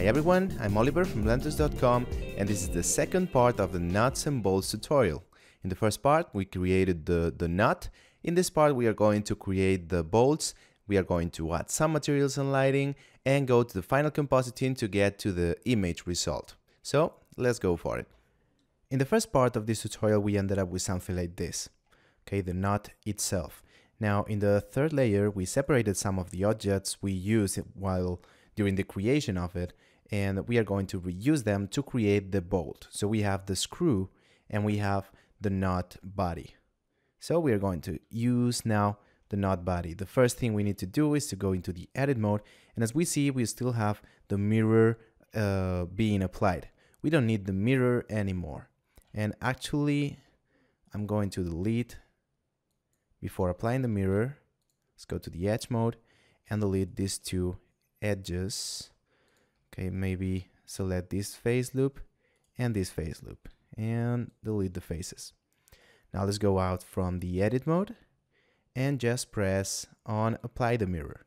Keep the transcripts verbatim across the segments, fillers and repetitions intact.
Hi everyone, I'm Oliver from blendtuts dot com and this is the second part of the Nuts and Bolts tutorial. In the first part we created the, the nut. In this part we are going to create the bolts, we are going to add some materials and lighting and go to the final compositing to get to the image result. So let's go for it. In the first part of this tutorial we ended up with something like this. Okay, the nut itself. Now in the third layer we separated some of the objects we used while during the creation of it, and we are going to reuse them to create the bolt. So we have the screw and we have the nut body. So we are going to use now the nut body. The first thing we need to do is to go into the edit mode, and as we see we still have the mirror uh, being applied. We don't need the mirror anymore, and actually I'm going to delete before applying the mirror. Let's go to the edge mode and delete these two edges. Okay, maybe select this face loop and this face loop and delete the faces. Now let's go out from the edit mode and just press on apply the mirror,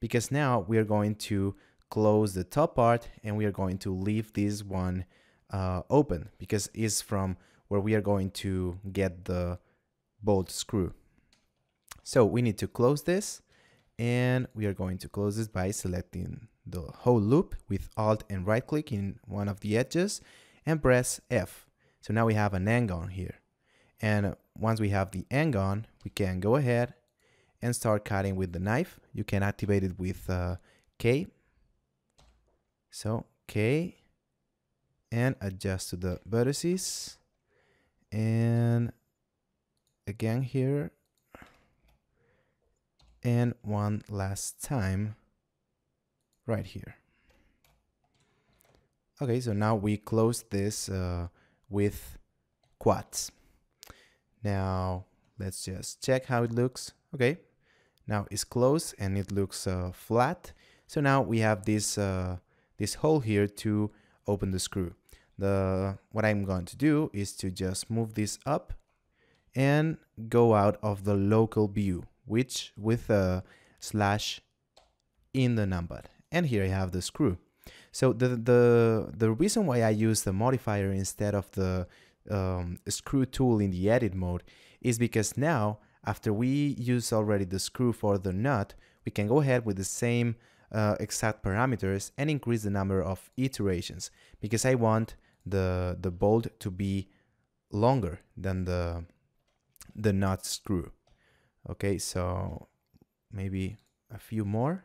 because now we are going to close the top part and we are going to leave this one uh, open, because it's from where we are going to get the bolt screw. So we need to close this, and we are going to close this by selecting the whole loop with Alt and right click in one of the edges and press F. So now we have an end-gun here, and once we have the end-gun we can go ahead and start cutting with the knife. You can activate it with uh, K, so K, and adjust to the vertices, and again here, and one last time right here. Okay, so now we close this uh, with quads. Now let's just check how it looks. Okay, now it's closed and it looks uh, flat. So now we have this uh, this hole here to open the screw. The what I'm going to do is to just move this up and go out of the local view, which with a slash in the numpad. And here I have the screw. So the the the reason why I use the modifier instead of the um, screw tool in the edit mode is because now, after we use already the screw for the nut, we can go ahead with the same uh, exact parameters and increase the number of iterations, because I want the the bolt to be longer than the the nut screw. Okay, so maybe a few more,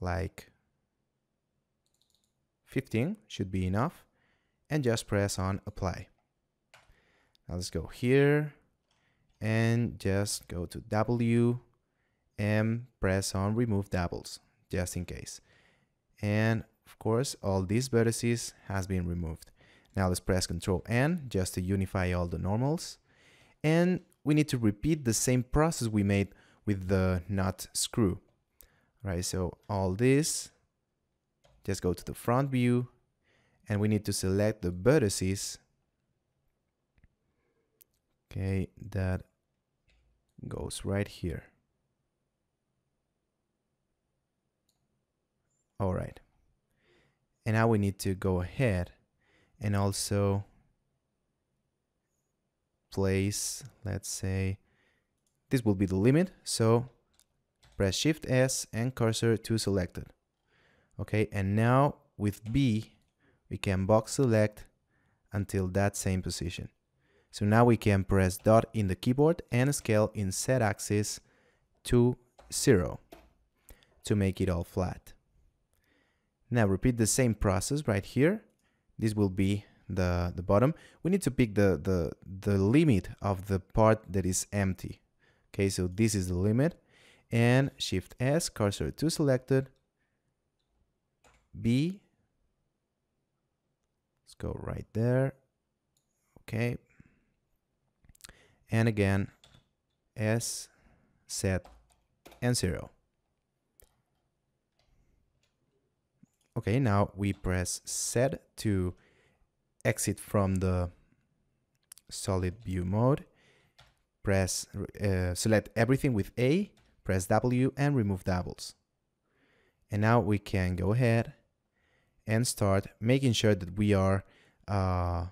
like fifteen should be enough, and just press on apply. Now let's go here and just go to W and press on remove doubles just in case, and of course all these vertices has been removed. Now let's press Ctrl N just to unify all the normals, and we need to repeat the same process we made with the nut screw. All right, so all this, just go to the front view, and we need to select the vertices. Okay, that goes right here. All right, and now we need to go ahead and also place, let's say this will be the limit, so press Shift S and cursor to select it. Okay, and now with B we can box select until that same position. So now we can press dot in the keyboard and scale in Z axis to zero to make it all flat. Now repeat the same process right here. This will be the the bottom. We need to pick the the the limit of the part that is empty. Okay, so this is the limit, and Shift S, cursor to selected, B, let's go right there. Okay, and again S, set, and zero. Okay, now we press set to exit from the solid view mode, press, uh, select everything with A, press W and remove doubles. And now we can go ahead and start, making sure that we are uh,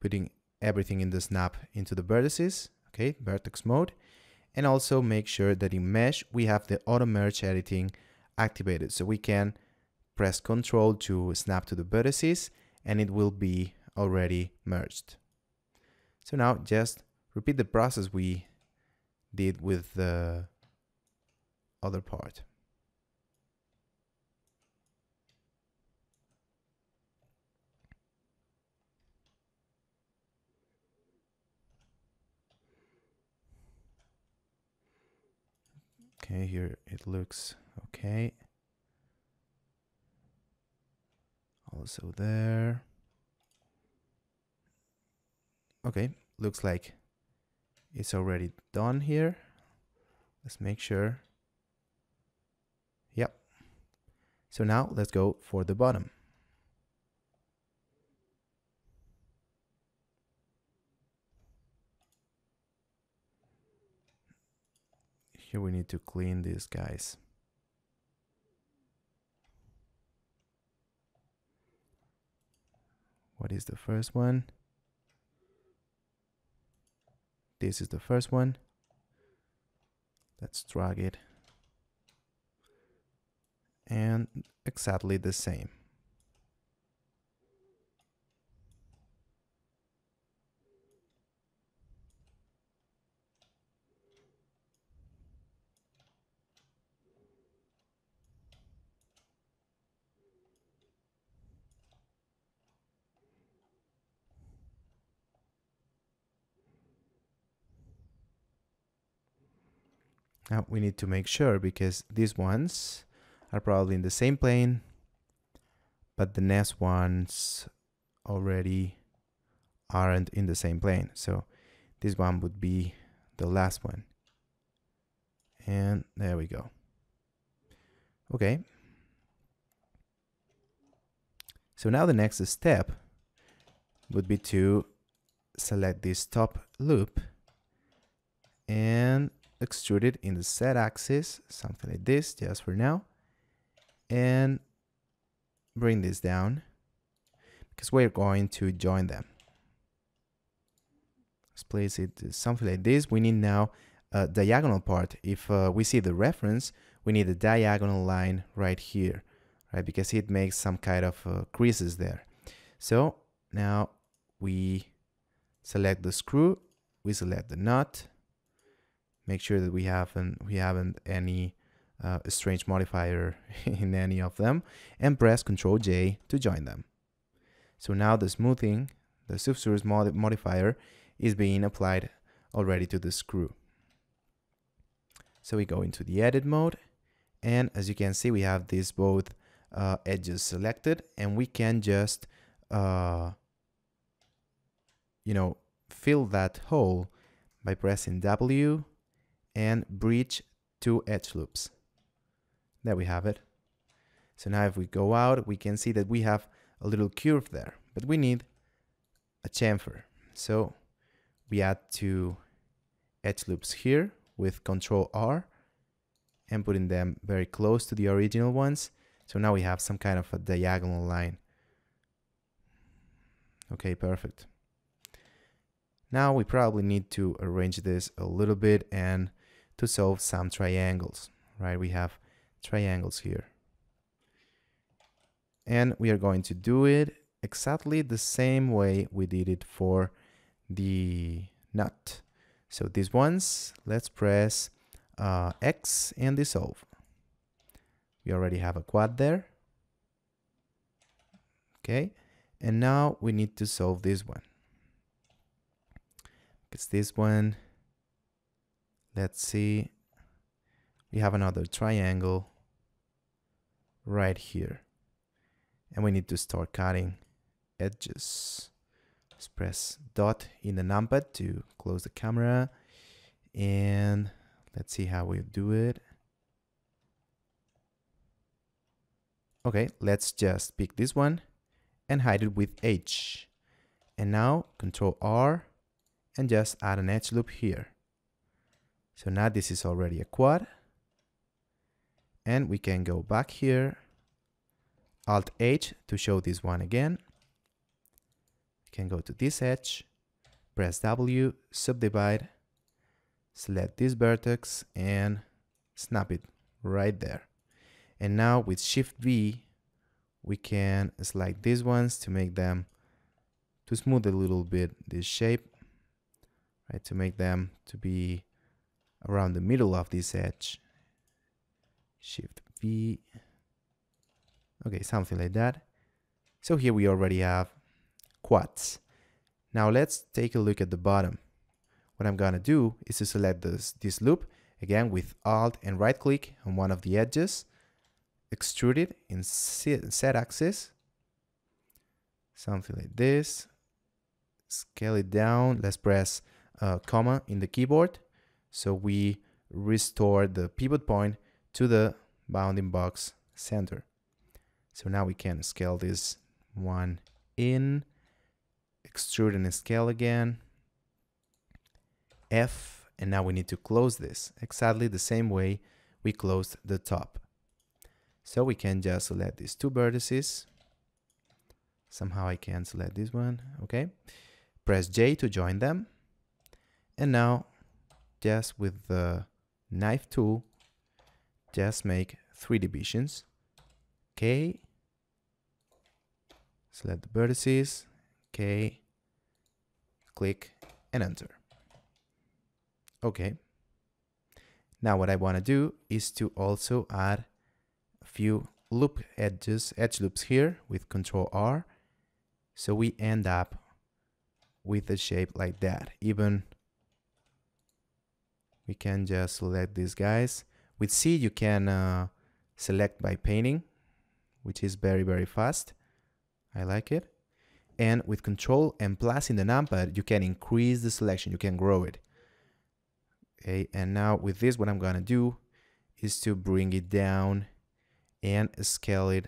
putting everything in the snap into the vertices, okay, vertex mode, and also make sure that in mesh we have the auto merge editing activated, so we can press Ctrl to snap to the vertices and it will be already merged. So now just repeat the process we did with the other part. Okay, here it looks okay. Also there. Okay, looks like it's already done here. Let's make sure. Yep. So now let's go for the bottom. Here we need to clean these guys. What is the first one? This is the first one. Let's drag it. And exactly the same. Now we need to make sure, because these ones are probably in the same plane, but the next ones already aren't in the same plane. So this one would be the last one. And there we go. Okay. So now the next step would be to select this top loop and extrude it in the Z axis, something like this, just for now, and bring this down because we're going to join them. Let's place it something like this. We need now a diagonal part. If uh, we see the reference, we need a diagonal line right here, right? Because it makes some kind of uh, creases there. So now we select the screw, we select the nut. Make sure that we haven't we haven't any uh, strange modifier in any of them, and press Ctrl J to join them. So now the smoothing, the subsurface mod modifier, is being applied already to the screw. So we go into the edit mode, and as you can see, we have these both uh, edges selected, and we can just uh, you know, fill that hole by pressing W and breach two edge loops. There we have it. So now if we go out, we can see that we have a little curve there, but we need a chamfer. So we add two edge loops here with Control R and putting them very close to the original ones. So now we have some kind of a diagonal line. Okay, perfect. Now we probably need to arrange this a little bit and to solve some triangles, right? We have triangles here. And we are going to do it exactly the same way we did it for the nut. So these ones, let's press uh, X and dissolve. We already have a quad there. Okay, and now we need to solve this one. It's this one. Let's see. We have another triangle right here. And we need to start cutting edges. Let's press dot in the numpad to close the camera. And let's see how we do it. Okay, let's just pick this one and hide it with H. And now Control R and just add an edge loop here. So now this is already a quad, and we can go back here, Alt H to show this one again. You can go to this edge, press W, subdivide, select this vertex and snap it right there. And now with Shift V, we can select these ones to make them, to smooth a little bit this shape, right, to make them to be around the middle of this edge. Shift V. Okay, something like that. So here we already have quads. Now let's take a look at the bottom. What I'm gonna do is to select this, this loop, again with Alt and right click on one of the edges, extrude it in Z axis, something like this, scale it down, let's press uh, comma in the keyboard, so we restore the pivot point to the bounding box center. So now we can scale this one in, extrude and scale again, F, and now we need to close this exactly the same way we closed the top. So we can just select these two vertices. Somehow I can select this one, okay. Press J to join them. And now, just with the knife tool, just make three divisions. K, select the vertices, K, click and enter. Okay. Now what I want to do is to also add a few loop edges, edge loops here with control R. So we end up with a shape like that. Even we can just select these guys. With C you can uh, select by painting, which is very, very fast. I like it. And with Control and plus in the numpad, you can increase the selection, you can grow it. Okay, and now with this, what I'm gonna do is to bring it down and scale it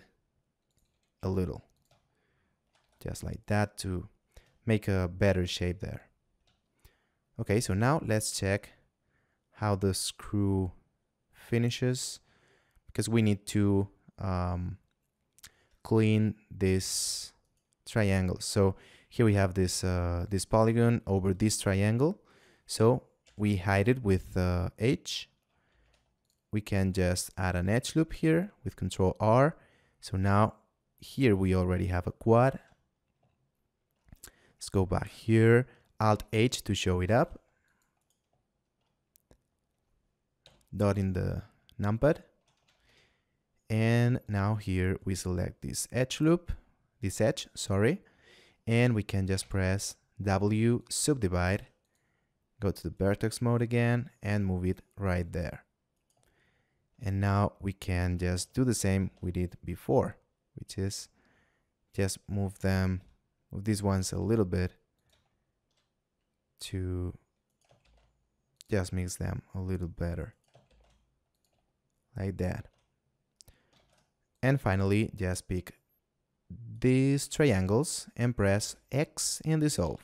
a little. Just like that to make a better shape there. Okay, so now let's check how the screw finishes, because we need to um, clean this triangle. So here we have this uh, this polygon over this triangle. So we hide it with uh, H. We can just add an edge loop here with control R. So now here we already have a quad. Let's go back here, alt H to show it up. Dot in the numpad. And now here we select this edge loop, this edge, sorry, and we can just press W, subdivide, go to the vertex mode again and move it right there. And now we can just do the same we did before, which is just move them, move these ones a little bit to just mix them a little better, like that. And finally, just pick these triangles and press X and dissolve.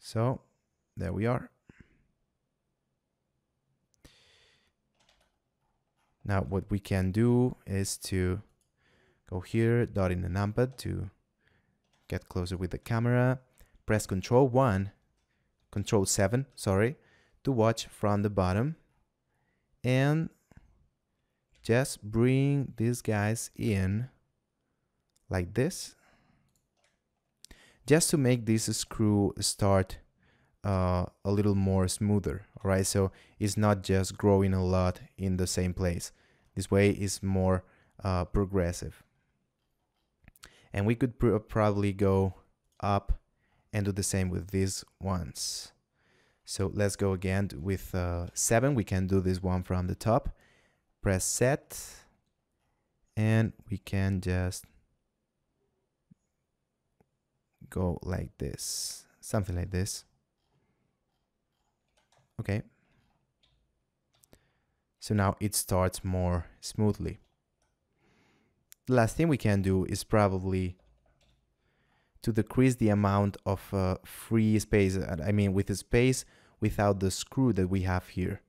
So there we are. Now what we can do is to go here, dot in the numpad to get closer with the camera, press control one, control seven, sorry, to watch from the bottom, and just bring these guys in like this, just to make this screw start uh, a little more smoother, alright? So it's not just growing a lot in the same place. This way is more uh, progressive. And we could pr probably go up and do the same with these ones. So let's go again with uh, seven. We can do this one from the top. Press set and we can just go like this, something like this. Okay, so now it starts more smoothly. The last thing we can do is probably to decrease the amount of uh, free space, I mean with the space without the screw that we have here,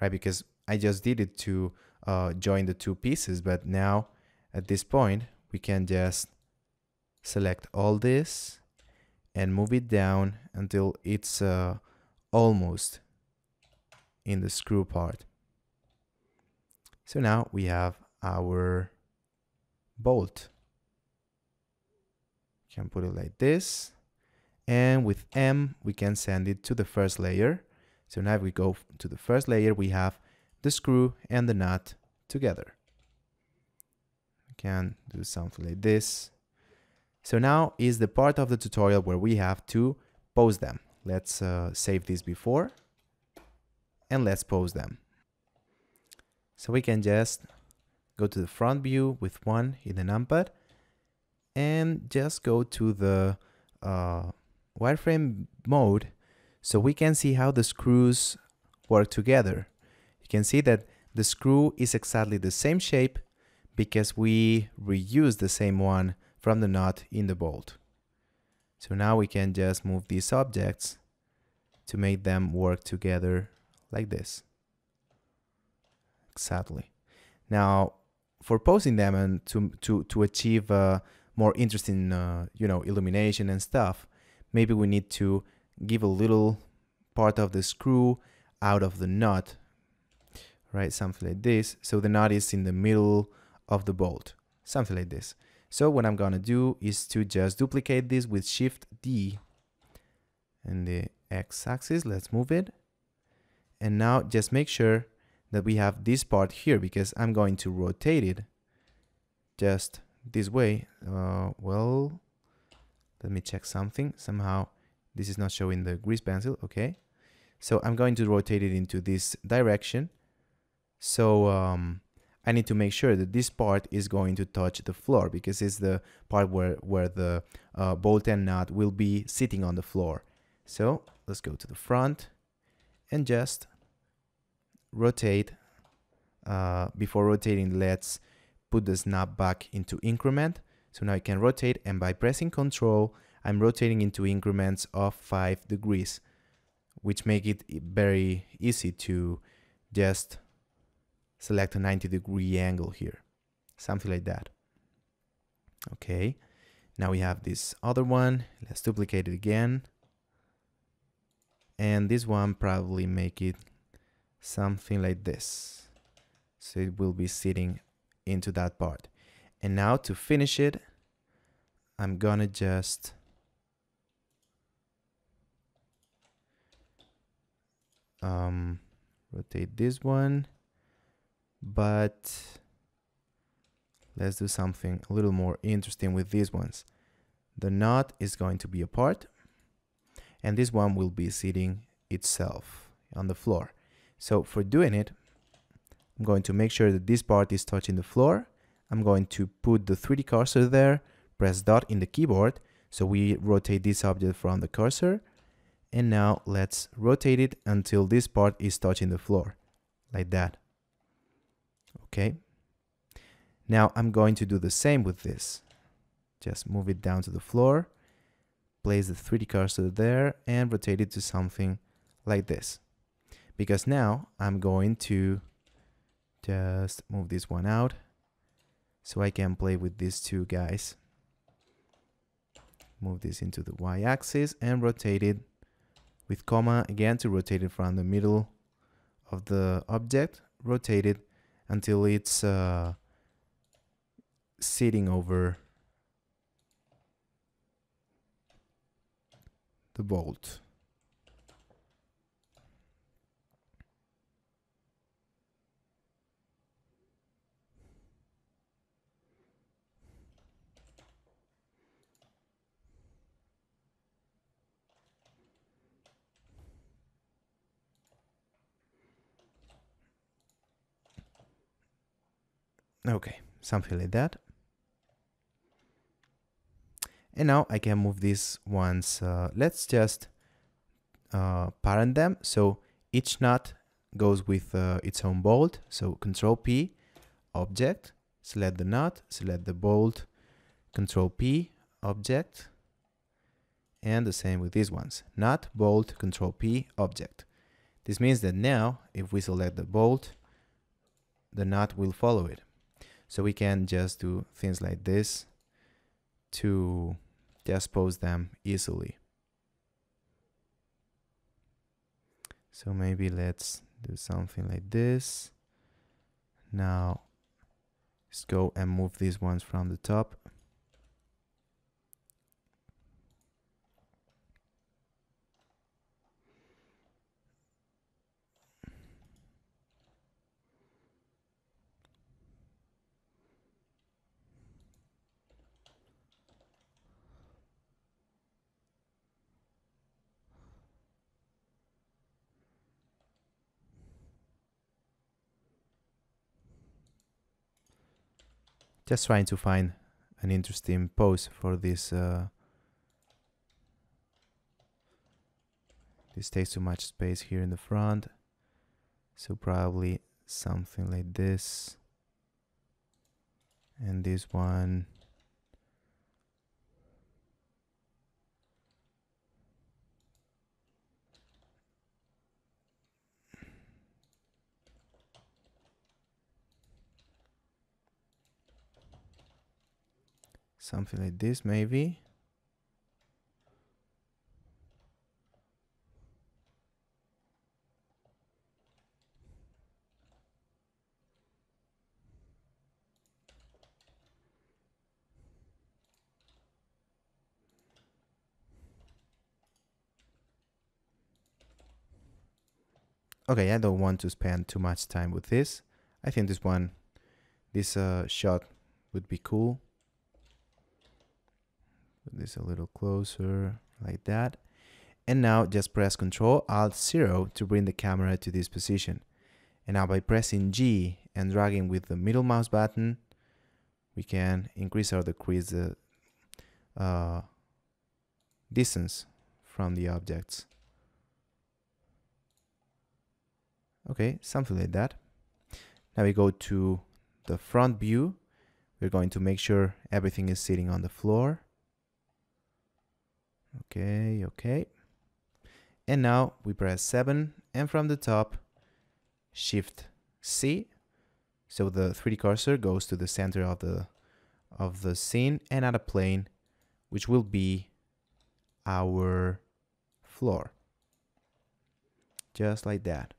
right? Because I just did it to Uh, join the two pieces, but now At this point, we can just select all this and move it down until it's uh, almost in the screw part. So now we have our bolt. We can put it like this, and with M we can send it to the first layer. So now if we go to the first layer, we have the screw and the nut together. We can do something like this. So now is the part of the tutorial where we have to pose them. Let's uh, save this before and let's pose them. So we can just go to the front view with one in the numpad and just go to the uh, wireframe mode so we can see how the screws work together. You can see that the screw is exactly the same shape because we reuse the same one from the nut in the bolt. So now we can just move these objects to make them work together like this. Exactly. Now, for posing them and to to to achieve uh, more interesting, uh, you know, illumination and stuff, maybe we need to give a little part of the screw out of the nut, right? Something like this. So the nut is in the middle of the bolt, something like this. So what I'm gonna do is to just duplicate this with Shift D and the X-axis. Let's move it. And now just make sure that we have this part here because I'm going to rotate it just this way. Uh, well, let me check something. Somehow this is not showing the grease pencil. Okay. So I'm going to rotate it into this direction. So, um, I need to make sure that this part is going to touch the floor because it's the part where, where the uh, bolt and nut will be sitting on the floor. So let's go to the front and just rotate. Uh, before rotating, let's put the snap back into increment. So now I can rotate, and by pressing Control, I'm rotating into increments of five degrees, which make it very easy to just select a ninety degree angle here, something like that. Okay, now we have this other one. Let's duplicate it again. And this one, probably make it something like this. So it will be sitting into that part. And now to finish it, I'm gonna just um, rotate this one. But let's do something a little more interesting with these ones. The nut is going to be apart, and this one will be sitting itself on the floor. So for doing it, I'm going to make sure that this part is touching the floor. I'm going to put the three D cursor there, press dot in the keyboard, so we rotate this object from the cursor. And now let's rotate it until this part is touching the floor, like that. Okay, now I'm going to do the same with this. Just move it down to the floor, place the three D cursor there, and rotate it to something like this. Because now I'm going to just move this one out so I can play with these two guys. Move this into the Y-axis and rotate it with comma again to rotate it from the middle of the object. Rotate it until it's uh, sitting over the bolt. Okay, something like that. And now I can move these ones. Uh, let's just uh, parent them. So each nut goes with uh, its own bolt. So Control P, object, select the nut, select the bolt, Control P, object. And the same with these ones, nut, bolt, Control P, object. This means that now if we select the bolt, the nut will follow it. So we can just do things like this to just post them easily. So maybe let's do something like this. Now let's go and move these ones from the top. Just trying to find an interesting pose for this. Uh, this takes too much space here in the front. So probably something like this. And this one. Something like this, maybe. Okay, I don't want to spend too much time with this. I think this one, this uh, shot would be cool. Put this a little closer, like that. And now just press control alt zero to bring the camera to this position. And now by pressing G and dragging with the middle mouse button, we can increase or decrease the uh, distance from the objects. Okay, something like that. Now we go to the front view. We're going to make sure everything is sitting on the floor. Okay, okay. And now we press seven and from the top, Shift C. So the three D cursor goes to the center of the of the scene and add a plane, which will be our floor. Just like that.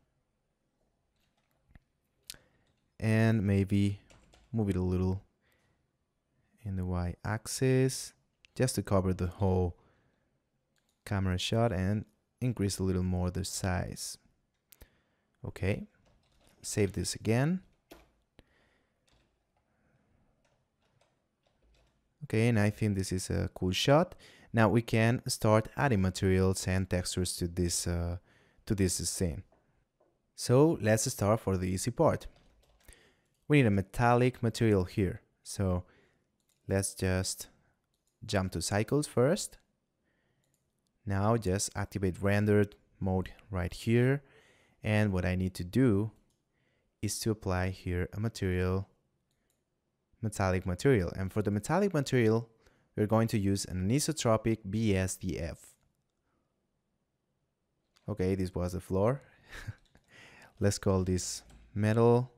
And maybe move it a little in the Y axis just to cover the whole camera shot and increase a little more the size. Okay, save this again. Okay, and I think this is a cool shot. Now we can start adding materials and textures to this uh, to this scene. So let's start for the easy part. We need a metallic material here. So let's just jump to Cycles first. Now just activate rendered mode right here, and what I need to do is to apply here a material, metallic material, and for the metallic material we're going to use an anisotropic B S D F. Okay, this was the floor. Let's call this metal,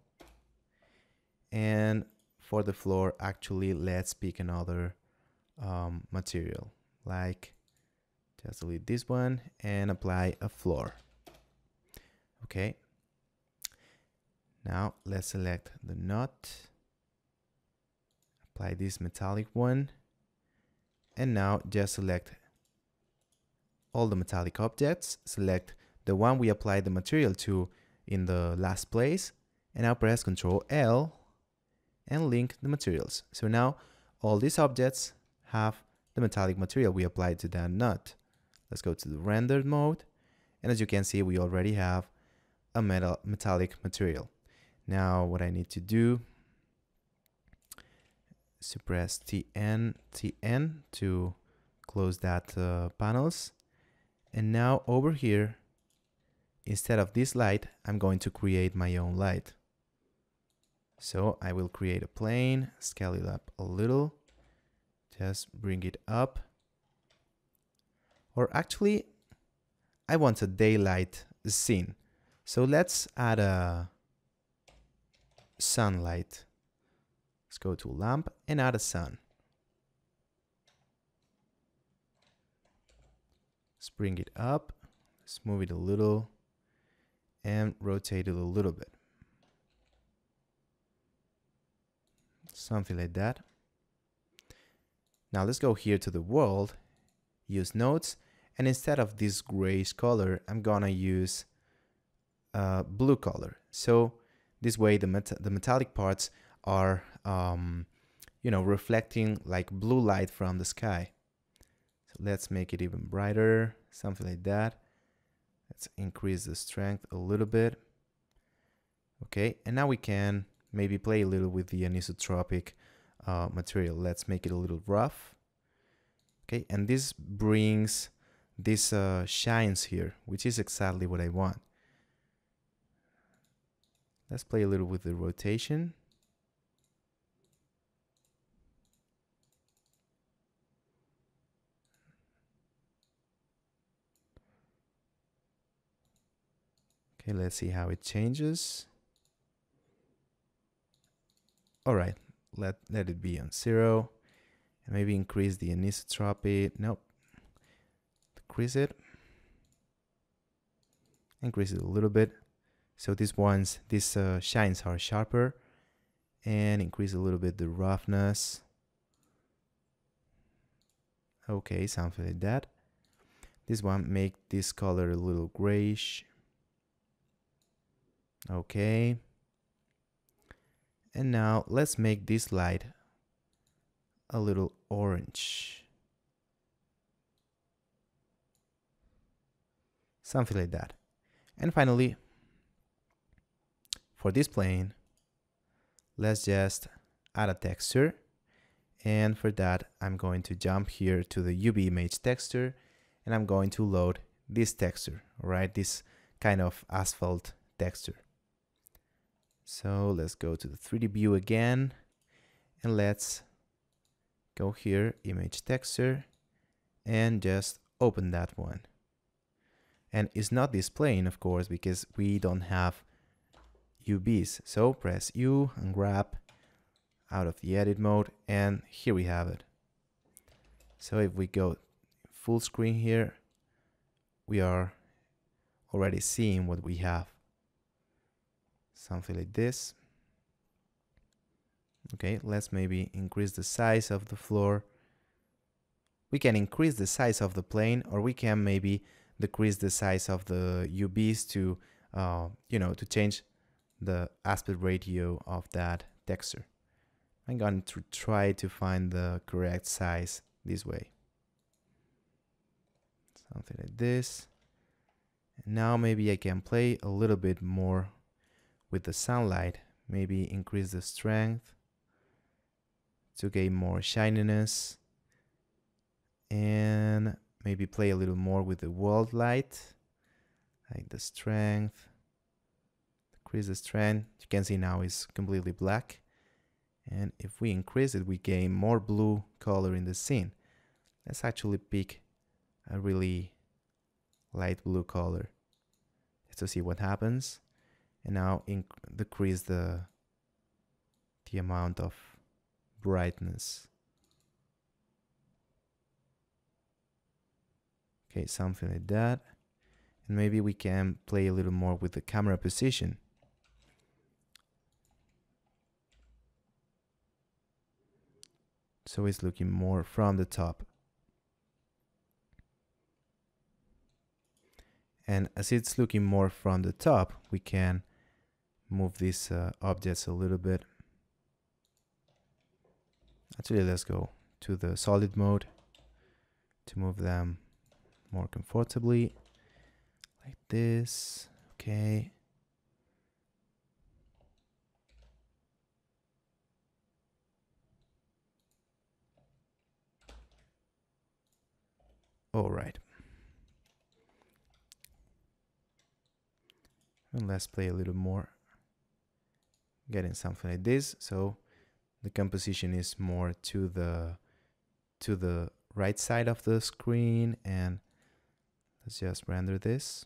and for the floor actually let's pick another um, material, like just delete this one and apply a floor. Okay. Now let's select the nut. Apply this metallic one. And now just select all the metallic objects. Select the one we applied the material to in the last place. And now press control L and link the materials. So now all these objects have the metallic material we applied to that nut. Let's go to the rendered mode, and as you can see we already have a metal metallic material. Now what I need to do is to press T N T N to close that uh, panels, and now over here instead of this light I'm going to create my own light. So I will create a plane, scale it up a little, just bring it up. Or actually, I want a daylight scene. So let's add a sunlight Let's go to lamp and add a sun. Let's bring it up. Let's move it a little and rotate it a little bit. Something like that. Now let's go here to the world, use nodes, and instead of this grayish color, I'm gonna use uh, blue color. So this way the, met the metallic parts are, um, you know, reflecting like blue light from the sky. So let's make it even brighter, something like that. Let's increase the strength a little bit. Okay, and now we can maybe play a little with the anisotropic uh, material. Let's make it a little rough. Okay, and this brings these uh, shines here, which is exactly what I want. Let's play a little with the rotation. Okay, let's see how it changes. All right, let, let it be on zero and maybe increase the anisotropy. Nope, decrease it, increase it a little bit. So these ones, these uh, shines are sharper, and increase a little bit the roughness. Okay, something like that. This one, make this color a little grayish. Okay. And now let's make this light a little orange. Something like that. And finally, for this plane, let's just add a texture. And for that, I'm going to jump here to the U V image texture, and I'm going to load this texture, all right? This kind of asphalt texture. So let's go to the three D view again, and let's go here, image texture, and just open that one. And it's not this plane, of course, because we don't have U Vs. So press U and grab out of the edit mode, and here we have it. So if we go full screen here, we are already seeing what we have. Something like this. Okay, let's maybe increase the size of the floor. We can increase the size of the plane, or we can maybe decrease the size of the U Vs to, uh, you know, to change the aspect ratio of that texture. I'm going to try to find the correct size this way. Something like this. And now maybe I can play a little bit more with the sunlight, maybe increase the strength to gain more shininess, and maybe play a little more with the world light, like the strength, increase the strength. You can see now it's completely black, and if we increase it, we gain more blue color in the scene. Let's actually pick a really light blue color just to see what happens. And now decrease the, the amount of brightness. Okay, something like that. And maybe we can play a little more with the camera position. So it's looking more from the top. And as it's looking more from the top, we can move these uh, objects a little bit. Actually, let's go to the solid mode to move them more comfortably, like this. Okay. All right. And let's play a little more, getting something like this. So the composition is more to the to the right side of the screen, and let's just render this.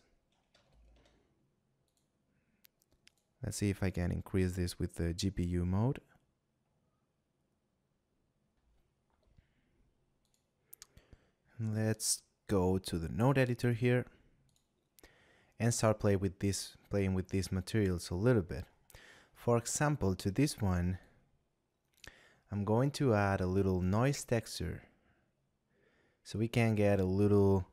Let's see if I can increase this with the G P U mode. Let's go to the node editor here and start play with this, playing with these materials a little bit. For example, to this one, I'm going to add a little noise texture so we can get a little,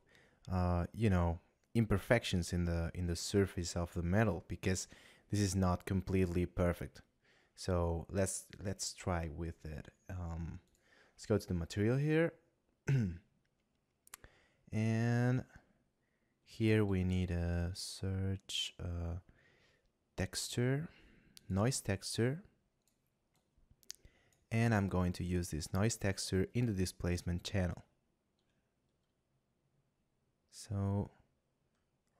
uh, you know, imperfections in the in the surface of the metal, because this is not completely perfect. So let's let's try with it. Um, let's go to the material here, and here we need a search uh, texture, noise texture. And I'm going to use this noise texture in the displacement channel. So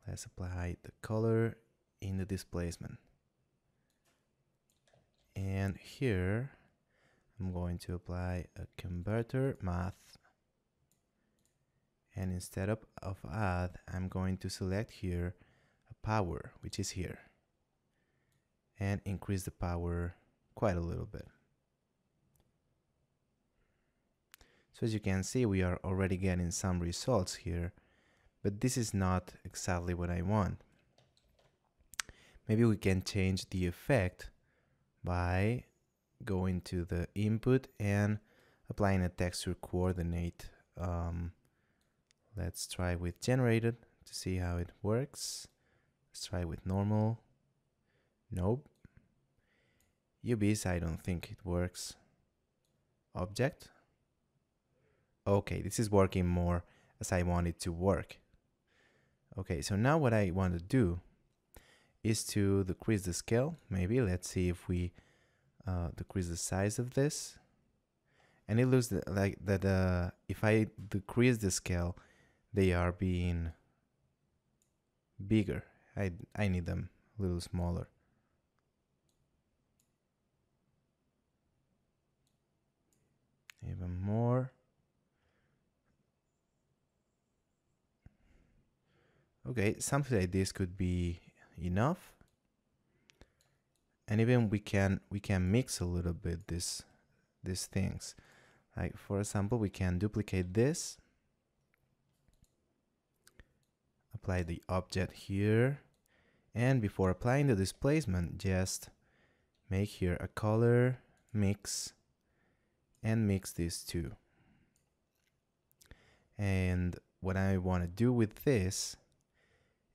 let's apply the color in the displacement. And here I'm going to apply a converter math. And instead of, of add, I'm going to select here a power, which is here. And increase the power quite a little bit. So as you can see, we are already getting some results here, but this is not exactly what I want. Maybe we can change the effect by going to the input and applying a texture coordinate. Um, let's try with generated to see how it works. Let's try with normal. Nope. U Vs, I don't think it works. Object. Okay, this is working more as I want it to work. Okay, so now what I want to do is to decrease the scale. Maybe let's see if we uh, decrease the size of this. And it looks that, like that uh, if I decrease the scale, they are being bigger. I, I need them a little smaller. Even more. Okay, something like this could be enough. And even we can we can mix a little bit this these things. Like for example, we can duplicate this, apply the object here, and before applying the displacement, just make here a color mix and mix these two. And what I want to do with this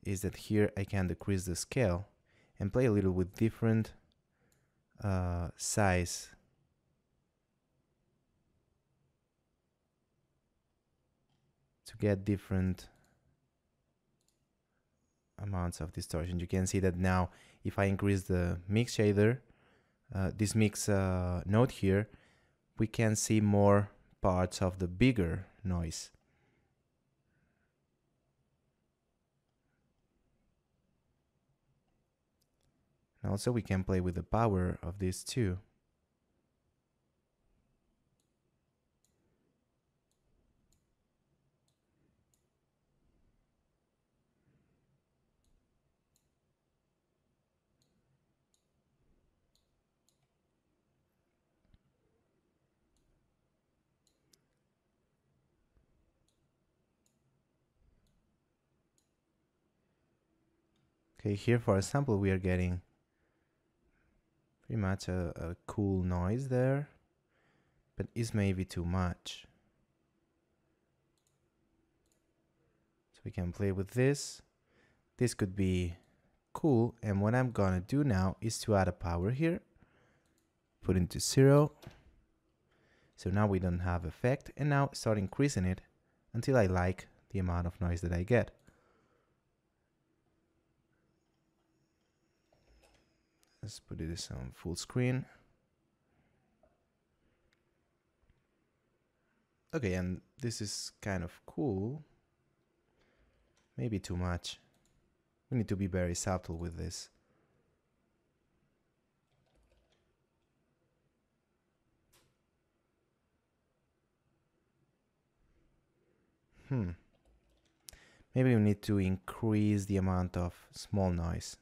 is that here I can decrease the scale and play a little with different uh, size. To get different amounts of distortion. You can see that now if I increase the mix shader, uh, this mix uh, node here, we can see more parts of the bigger noise. And also we can play with the power of these two. Okay, here for example we are getting pretty much a, a cool noise there, but it's maybe too much. So we can play with this. This could be cool, and what I'm gonna do now is to add a power here, put it to zero. So now we don't have effect, and now start increasing it until I like the amount of noise that I get. Let's put this on full screen. Okay, and this is kind of cool. Maybe too much. We need to be very subtle with this. Hmm. Maybe we need to increase the amount of small noise.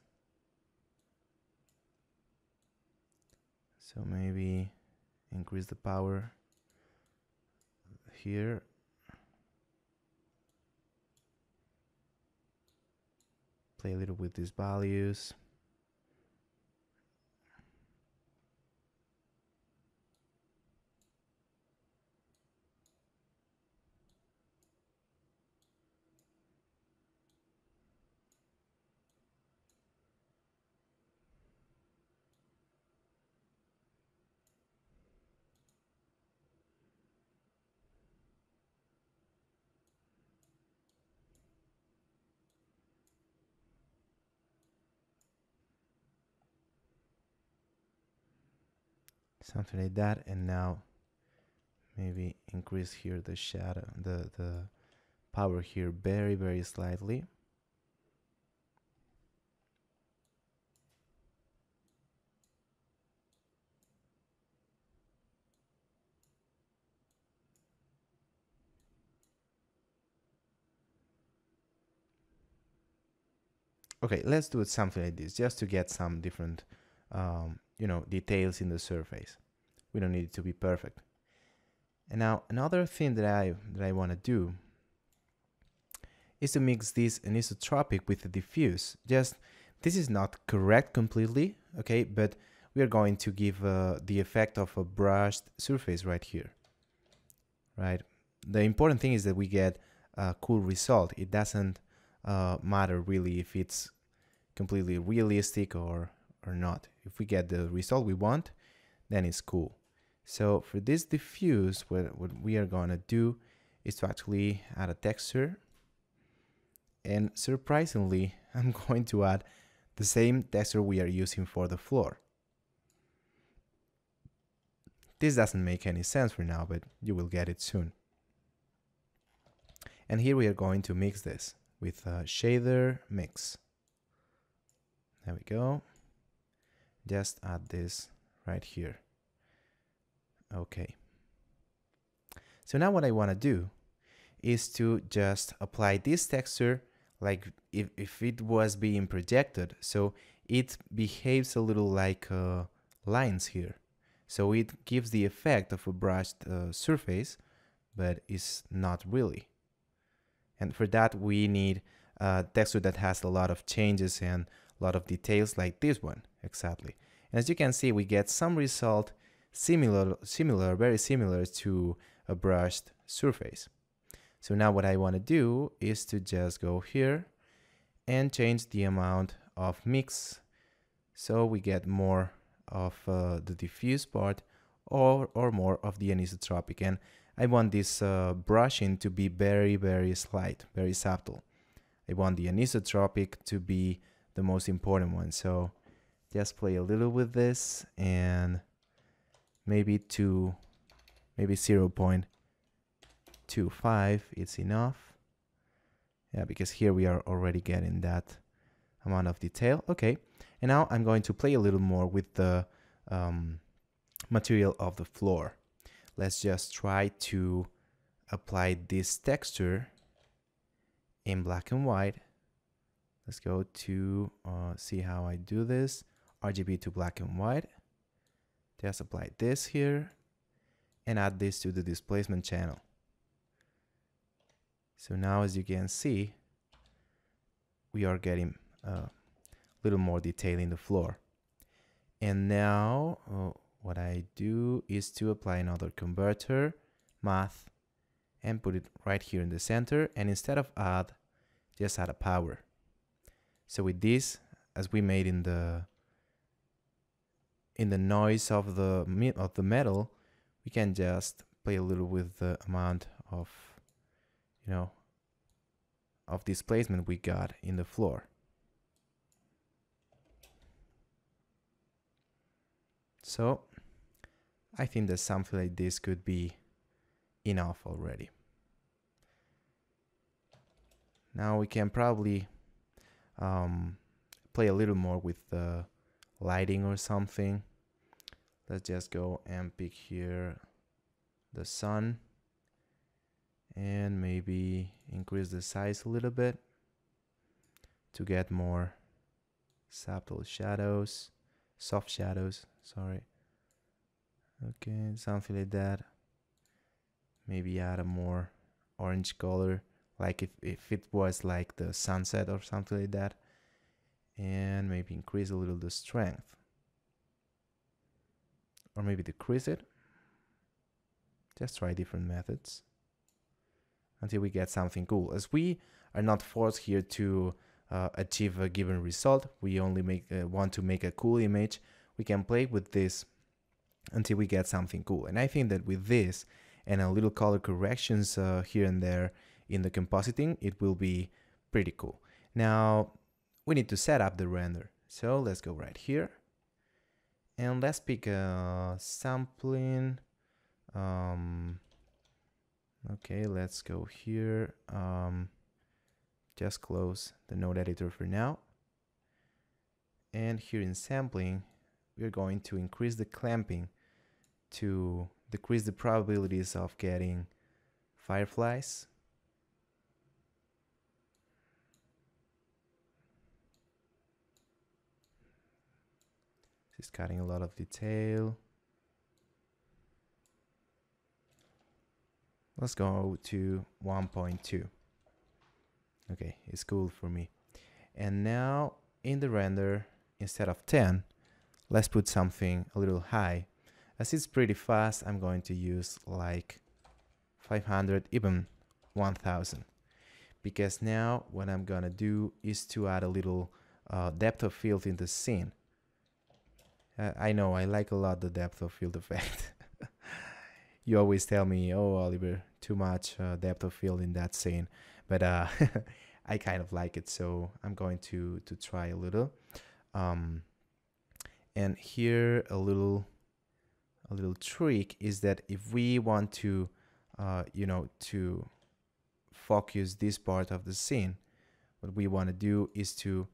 So maybe increase the power here play a little with these values. Something like that. And now maybe increase here the shadow, the, the power here very, very slightly. Okay, let's do it something like this just to get some different um, you know, details in the surface. We don't need it to be perfect. And now another thing that I that I want to do is to mix this anisotropic with the diffuse. Just this is not correct completely, okay, but we are going to give uh, the effect of a brushed surface right here, right? The important thing is that we get a cool result. It doesn't uh, matter really if it's completely realistic or or not. If we get the result we want, then it's cool. So for this diffuse, what, what we are gonna do is to actually add a texture, and surprisingly I'm going to add the same texture we are using for the floor. This doesn't make any sense for now, but you will get it soon. And here we are going to mix this with a shader mix. There we go. Just add this right here. Okay. So now what I want to do is to just apply this texture like if, if it was being projected. So it behaves a little like uh, lines here. So it gives the effect of a brushed uh, surface, but it's not really. And for that we need a texture that has a lot of changes and a lot of details like this one. Exactly. And as you can see, we get some result similar, similar, very similar to a brushed surface. So now what I want to do is to just go here and change the amount of mix so we get more of uh, the diffuse part or, or more of the anisotropic. And I want this uh, brushing to be very, very slight, very subtle. I want the anisotropic to be the most important one. So just play a little with this and maybe two, maybe zero point two five, it's enough. Yeah, because here we are already getting that amount of detail. Okay, and now I'm going to play a little more with the um, material of the floor. Let's just try to apply this texture in black and white. Let's go to uh, see how I do this. R G B to black and white. Just apply this here and add this to the displacement channel. So now as you can see, we are getting a little more detail in the floor. And now uh, what I do is to apply another converter, math, and put it right here in the center. And instead of add, just add a power. So with this, as we made in the in the noise of the of the metal, we can just play a little with the amount of, you know, of displacement we got in the floor. So I think that something like this could be enough already. Now we can probably um, play a little more with the lighting or something. Let's just go and pick here the sun and maybe increase the size a little bit to get more subtle shadows, soft shadows, sorry. Okay, something like that. Maybe add a more orange color, like if, if it was like the sunset or something like that. and maybe increase a little the strength, or maybe decrease it. Just try different methods until we get something cool, as we are not forced here to uh, achieve a given result. We only make uh, want to make a cool image. We can play with this until we get something cool. And I think that with this and a little color corrections uh, here and there in the compositing, it will be pretty cool. Now we need to set up the render. So let's go right here and let's pick a sampling. Um, okay, let's go here. Um, just close the node editor for now. And here in sampling, we're going to increase the clamping to decrease the probabilities of getting fireflies. This is cutting a lot of detail. Let's go to one point two. Okay, it's cool for me. And now in the render, instead of ten, let's put something a little high. As it's pretty fast, I'm going to use like five hundred, even one thousand. Because now what I'm gonna do is to add a little uh, depth of field in the scene. Uh, I know, I like a lot the depth of field effect. You always tell me, oh, Oliver, too much uh, depth of field in that scene. But uh, I kind of like it, so I'm going to, to try a little. Um, and here a little, a little trick is that if we want to, uh, you know, to focus this part of the scene, what we want to do is to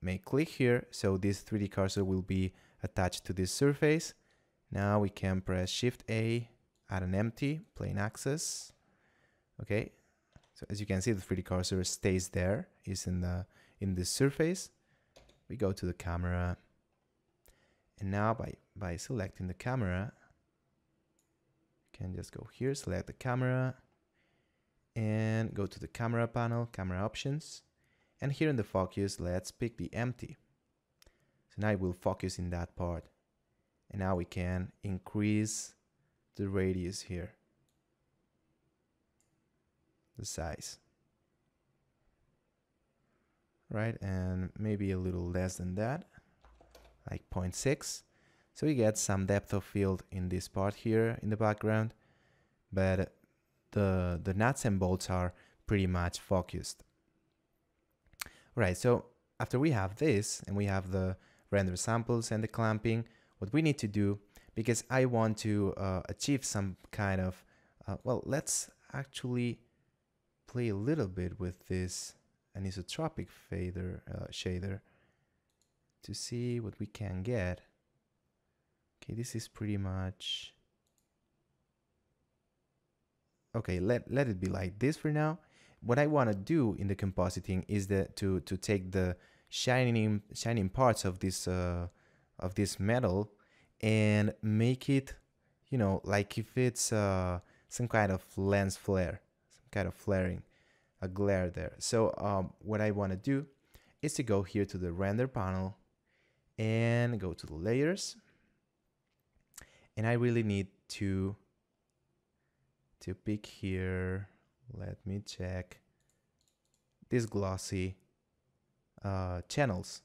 make click here. So this three D cursor will be attached to this surface. Now we can press Shift A. Add an empty plane axis. Okay, so as you can see, the three D cursor stays there, is in the in this surface. We go to the camera, and now by by selecting the camera, you can just go here, select the camera, and go to the camera panel, camera options, and here in the focus, let's pick the empty. So now it will focus in that part, and now we can increase the radius here, the size, right? And maybe a little less than that, like zero point six. So we get some depth of field in this part here in the background, but the, the nuts and bolts are pretty much focused. Right, so after we have this and we have the render samples and the clamping, what we need to do, because I want to uh, achieve some kind of, uh, well, let's actually play a little bit with this anisotropic fader, uh, shader to see what we can get. Okay, this is pretty much, okay, let, let it be like this for now. What I wanna do in the compositing is that to, to take the shining, shining parts of this, uh, of this metal and make it, you know, like if it's uh, some kind of lens flare, some kind of flaring, a glare there. So um, what I want to do is to go here to the render panel and go to the layers. And I really need to, to pick here, let me check, these glossy uh, channels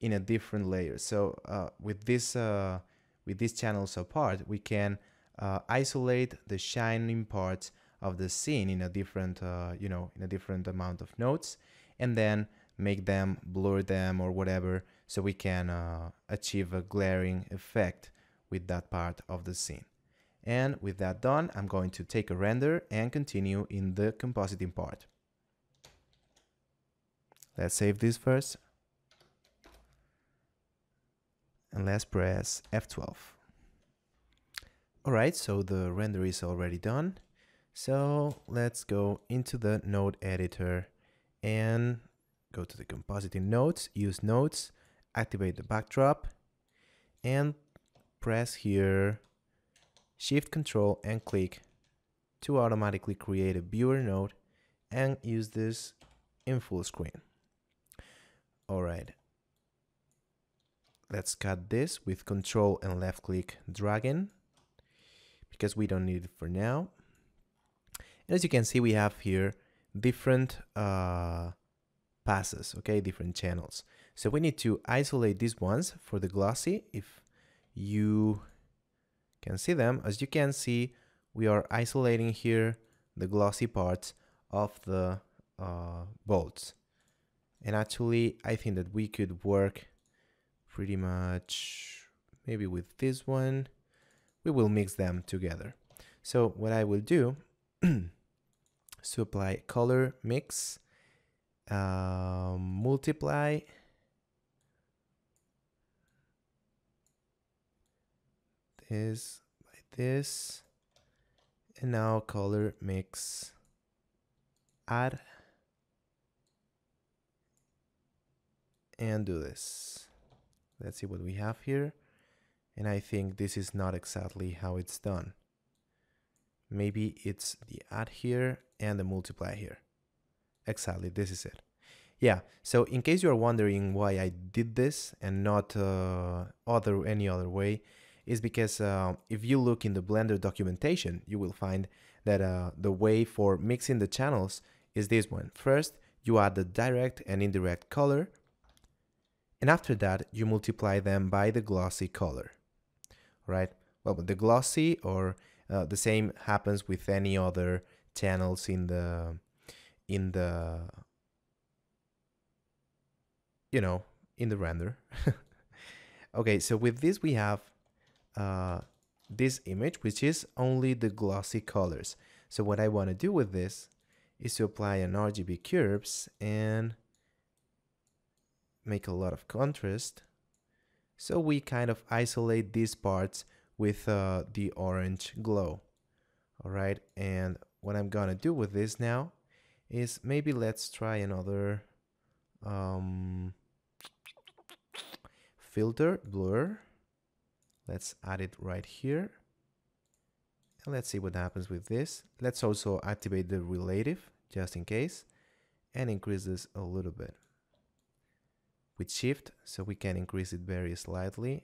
in a different layer. So uh, with this, uh, with these channels apart, we can uh, isolate the shining parts of the scene in a different, uh, you know, in a different amount of nodes, and then make them, blur them or whatever, so we can uh, achieve a glaring effect with that part of the scene. And with that done, I'm going to take a render and continue in the compositing part. Let's save this first. And let's press F twelve. Alright, so the render is already done. So let's go into the node editor and go to the compositing nodes, use nodes, activate the backdrop, and press here Shift Control and click to automatically create a viewer node and use this in full screen. Alright, Let's cut this with control and left click dragging, because we don't need it for now. And as you can see, we have here different uh, passes, okay, different channels. So we need to isolate these ones for the glossy. If you can see them, as you can see, we are isolating here the glossy parts of the uh, bolts. And actually, I think that we could work pretty much maybe with this one. We will mix them together. So what I will do is to apply color mix, uh, multiply, this by this, and now color mix, add, and do this. Let's see what we have here. And I think this is not exactly how it's done. Maybe it's the add here and the multiply here. Exactly, this is it. Yeah, so in case you are wondering why I did this and not uh, other any other way, is because uh, if you look in the Blender documentation, you will find that uh, the way for mixing the channels is this one. First, you add the direct and indirect color, and after that, you multiply them by the glossy color, right? Well, the glossy, or uh, the same happens with any other channels in the, in the, you know, in the render. Okay, so with this we have uh, this image, which is only the glossy colors. So what I want to do with this is to apply an R G B curves and make a lot of contrast, so we kind of isolate these parts with uh, the orange glow. All right, and what I'm gonna do with this now is maybe let's try another um, filter, blur. Let's add it right here, and let's see what happens with this. Let's also activate the relative just in case, and increase this a little bit with shift, so we can increase it very slightly.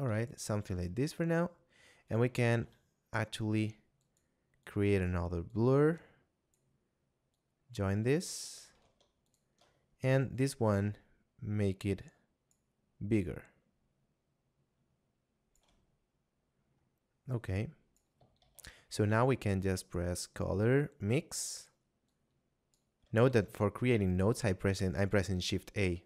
All right, something like this for now. And we can actually create another blur, join this, and this one, make it bigger. Okay, so now we can just press color, mix. Note that for creating nodes, I press in, I'm pressing Shift A,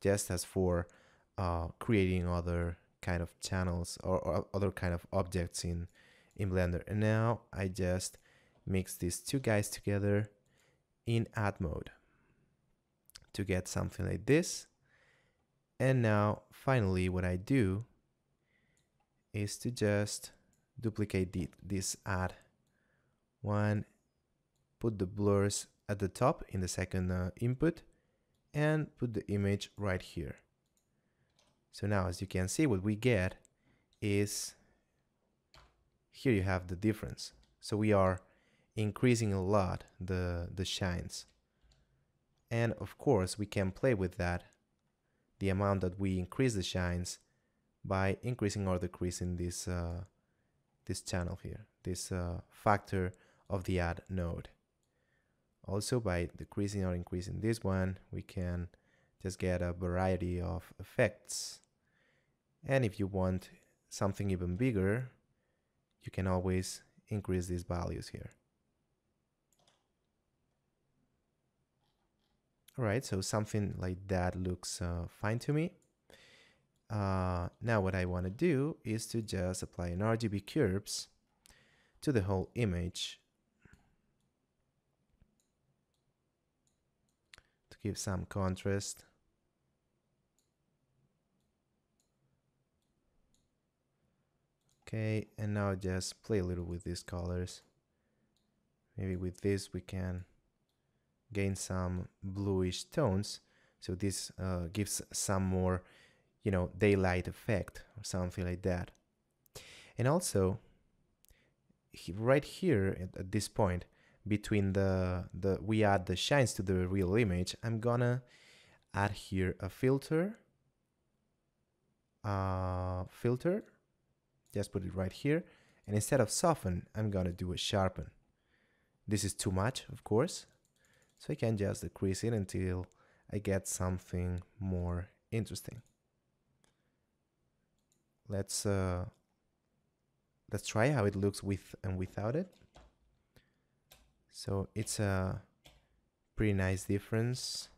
just as for uh, creating other kind of channels or, or other kind of objects in, in Blender. And now I just mix these two guys together in Add mode to get something like this. And now, finally, what I do is to just duplicate the, this Add one, put the blurs at the top in the second uh, input, and put the image right here. So now, as you can see, what we get is here you have the difference. So we are increasing a lot the, the shines. And of course, we can play with that, the amount that we increase the shines, by increasing or decreasing this, uh, this channel here, this uh, factor of the add node. Also, by decreasing or increasing this one, we can just get a variety of effects. And if you want something even bigger, you can always increase these values here. All right, so something like that looks uh, fine to me. Uh, now what I want to do is to just apply an R G B curves to the whole image, give some contrast. Okay, and now just play a little with these colors. Maybe with this we can gain some bluish tones, so this uh, gives some more, you know, daylight effect or something like that. And also, right here at this point, between the, the we add the shines to the real image, I'm gonna add here a filter, uh, filter, just put it right here. And instead of soften, I'm gonna do a sharpen. This is too much, of course. So I can just decrease it until I get something more interesting. Let's uh, let's try how it looks with and without it. So it's a pretty nice difference.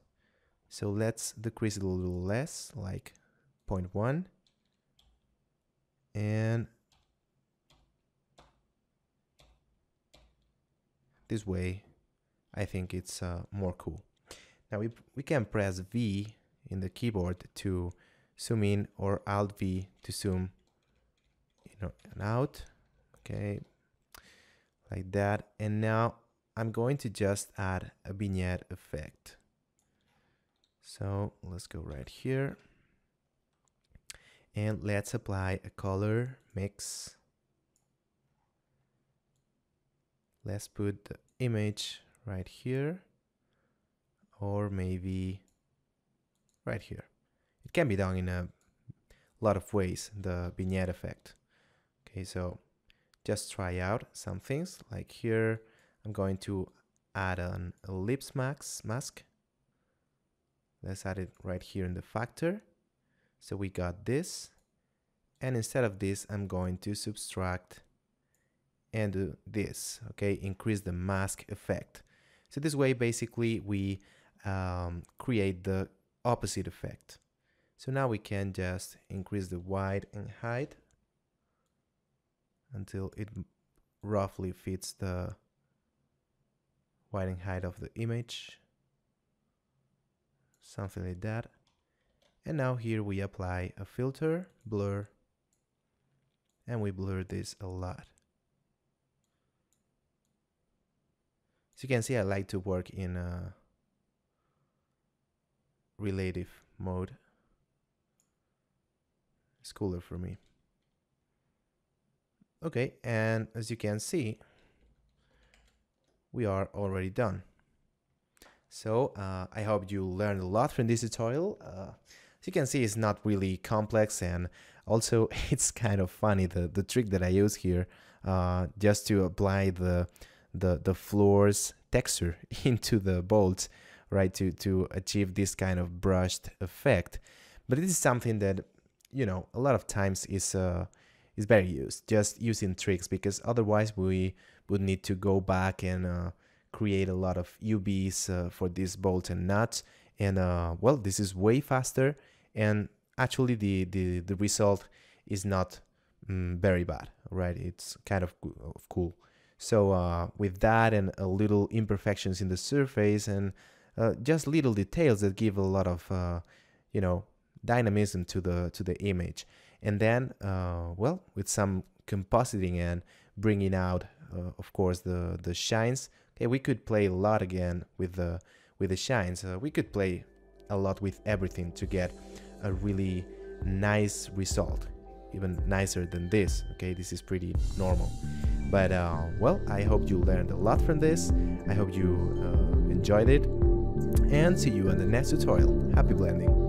So let's decrease it a little less, like zero point one. And this way, I think it's uh, more cool. Now we, we can press V in the keyboard to zoom in, or Alt V to zoom in and out. Okay, like that. And now I'm going to just add a vignette effect. So let's go right here and let's apply a color mix. Let's put the image right here, or maybe right here. It can be done in a lot of ways, the vignette effect. Okay, so just try out some things. Like here, I'm going to add an ellipse mask. Let's add it right here in the factor. So we got this. And instead of this, I'm going to subtract and do this, okay? Increase the mask effect. So this way, basically, we um, create the opposite effect. So now we can just increase the width and height until it roughly fits the width and height of the image, something like that. And now here we apply a filter, blur, and we blur this a lot. As you can see, I like to work in a relative mode. It's cooler for me. Okay, and as you can see, we are already done. So uh, I hope you learned a lot from this tutorial. Uh, as you can see, it's not really complex, and also it's kind of funny, the, the trick that I use here, uh, just to apply the The, the floor's texture into the bolts, right, to, to achieve this kind of brushed effect. But this is something that, you know, a lot of times is, uh, is very used, just using tricks, because otherwise we would need to go back and uh, create a lot of U Vs uh, for these bolts and nuts. And, uh, well, this is way faster, and actually the, the, the result is not mm, very bad, right? It's kind of cool. So uh, with that and a little imperfections in the surface and uh, just little details that give a lot of, uh, you know, dynamism to the to the image. And then, uh, well, with some compositing and bringing out, uh, of course, the the shines. Okay, we could play a lot again with the with the shines. Uh, we could play a lot with everything to get a really nice result, even nicer than this. Okay, this is pretty normal. But, uh, well, I hope you learned a lot from this. I hope you uh, enjoyed it. And see you in the next tutorial. Happy blending!